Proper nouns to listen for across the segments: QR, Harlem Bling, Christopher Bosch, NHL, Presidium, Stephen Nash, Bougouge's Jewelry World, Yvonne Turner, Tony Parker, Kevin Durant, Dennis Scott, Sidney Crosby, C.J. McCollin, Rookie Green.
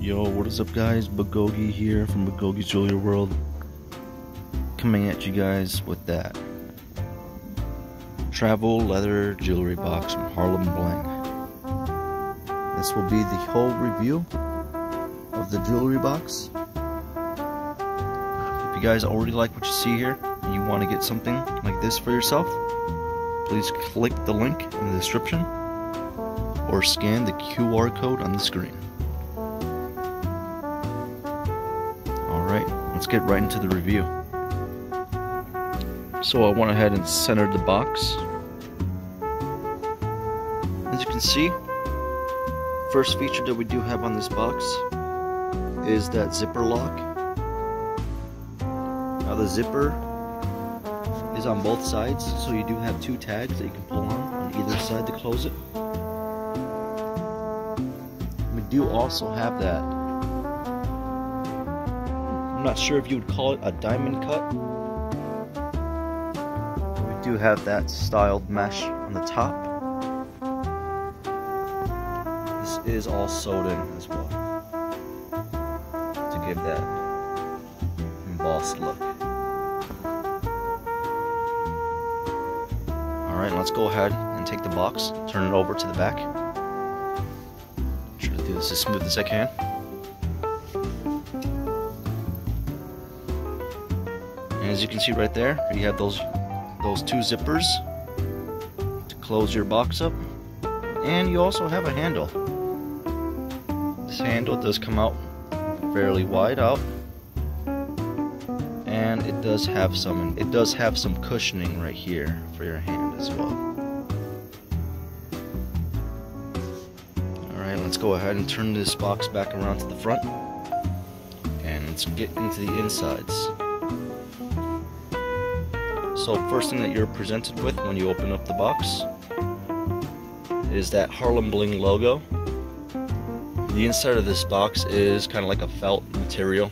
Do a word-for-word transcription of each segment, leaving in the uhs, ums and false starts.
Yo, what is up guys, Bougouge here from Bougouge's Jewelry World, coming at you guys with that travel leather jewelry box from Harlem Bling. This will be the whole review of the jewelry box. If you guys already like what you see here and you want to get something like this for yourself, please click the link in the description or scan the Q R code on the screen. Let's get right into the review. So I went ahead and centered the box. As you can see, first feature that we do have on this box is that zipper lock. Now the zipper is on both sides, so you do have two tags that you can pull on on either side to close it. We do also have that, I'm not sure if you would call it a diamond cut. We do have that styled mesh on the top. This is all sewed in as well to give that embossed look. Alright, let's go ahead and take the box, turn it over to the back. Try to do this as smooth as I can. As you can see right there, you have those those two zippers to close your box up, and you also have a handle. This handle does come out fairly wide out, and it does have some it does have some cushioning right here for your hand as well. All right, let's go ahead and turn this box back around to the front, and let's get into the insides. So first thing that you're presented with when you open up the box is that Harlem Bling logo. The inside of this box is kind of like a felt material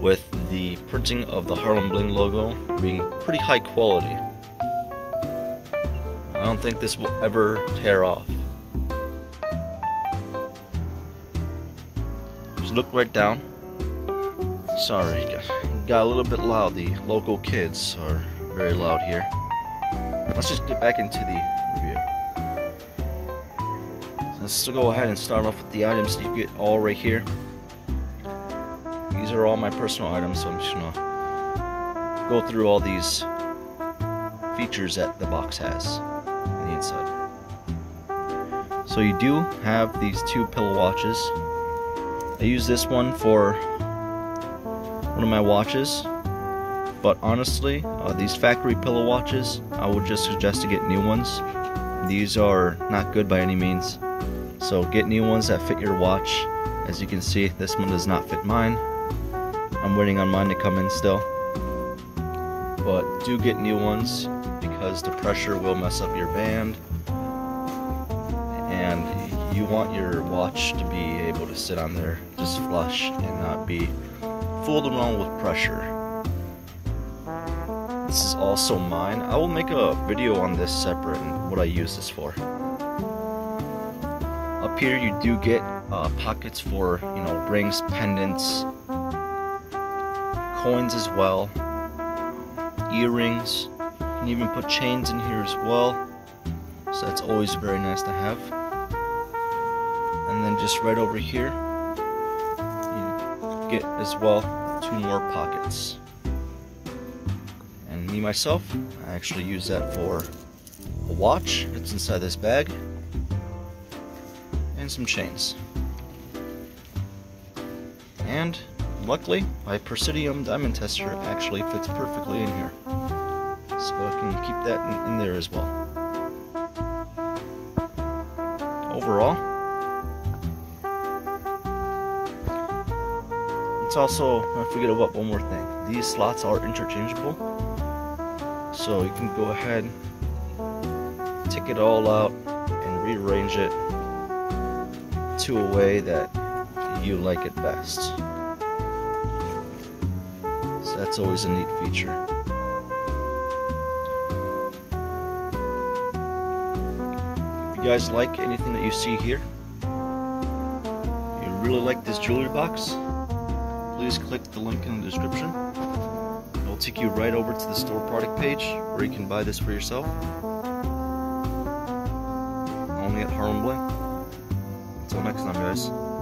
with the printing of the Harlem Bling logo being pretty high quality. I don't think this will ever tear off. Just look right down. Sorry guys. Got a little bit loud. The local kids are very loud here. Let's just get back into the review. Let's go ahead and start off with the items that you get all right here. These are all my personal items, so I'm just gonna go through all these features that the box has on the inside. So you do have these two pillow watches. I use this one for one of my watches, but honestly, uh, these factory pillow watches, I would just suggest to get new ones. These are not good by any means, so get new ones that fit your watch. As you can see, this one does not fit mine. I'm waiting on mine to come in still, but do get new ones because the pressure will mess up your band, and you want your watch to be able to sit on there just flush and not be fooled around with pressure. This is also mine. I will make a video on this separate and what I use this for. Up here you do get uh, pockets for, you know, rings, pendants, coins as well, earrings. You can even put chains in here as well, so that's always very nice to have. And then just right over here get as well two more pockets, and me myself, I actually use that for a watch. It's inside this bag and some chains, and luckily my Presidium diamond tester actually fits perfectly in here, so I can keep that in, in there as well. Overall, it's also, I forget about one more thing, these slots are interchangeable, so you can go ahead, take it all out and rearrange it to a way that you like it best. So that's always a neat feature. If you guys like anything that you see here, really like this jewelry box, please click the link in the description. It will take you right over to the store product page where you can buy this for yourself. Only at Harlem Bling. Until next time, guys.